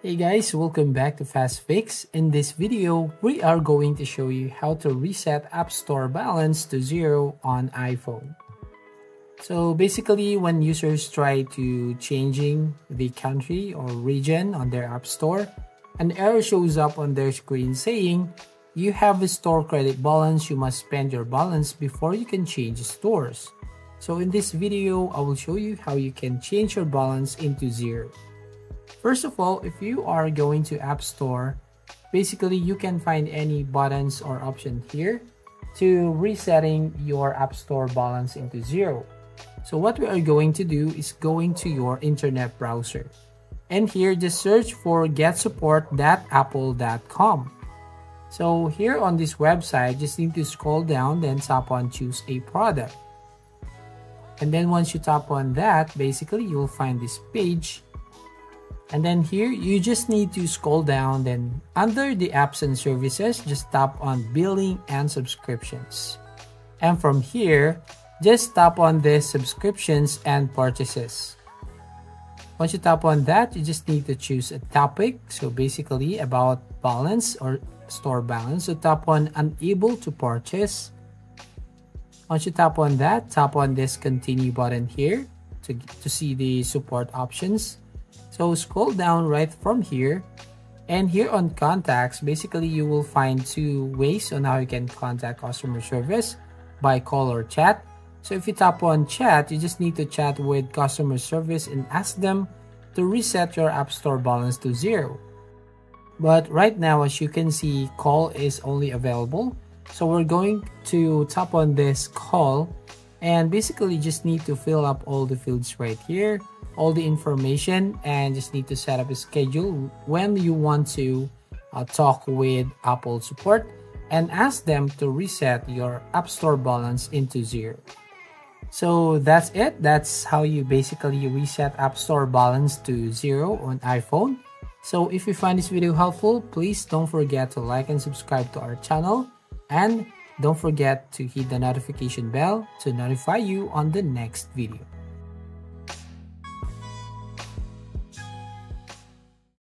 Hey guys, welcome back to Fast Fix. In this video, we are going to show you how to reset App Store balance to zero on iPhone. So basically, when users try to changing the country or region on their App Store, an error shows up on their screen saying, you have a store credit balance, you must spend your balance before you can change stores. So in this video, I will show you how you can change your balance into zero. First of all, if you are going to App Store, basically you can find any buttons or option here to resetting your App Store balance into zero. So what we are going to do is going to your internet browser. And here just search for getsupport.apple.com. So here on this website, just need to scroll down, then tap on choose a product. And then once you tap on that, basically you'll find this page. And then here, you just need to scroll down, then under the apps and services, just tap on billing and subscriptions. And from here, just tap on the subscriptions and purchases. Once you tap on that, you just need to choose a topic. So basically about balance or store balance. So tap on unable to purchase. Once you tap on that, tap on this continue button here to see the support options. So scroll down right from here, and here on contacts, basically you will find two ways on how you can contact customer service, by call or chat. So if you tap on chat, you just need to chat with customer service and ask them to reset your App Store balance to zero. But right now, as you can see, call is only available. So we're going to tap on this call, and basically just need to fill up all the fields right here, all the information, and just need to set up a schedule when you want to talk with Apple support and ask them to reset your App Store balance into zero. So that's it. That's how you basically reset App Store balance to zero on iPhone. So if you find this video helpful, please don't forget to like and subscribe to our channel, and don't forget to hit the notification bell to notify you on the next video.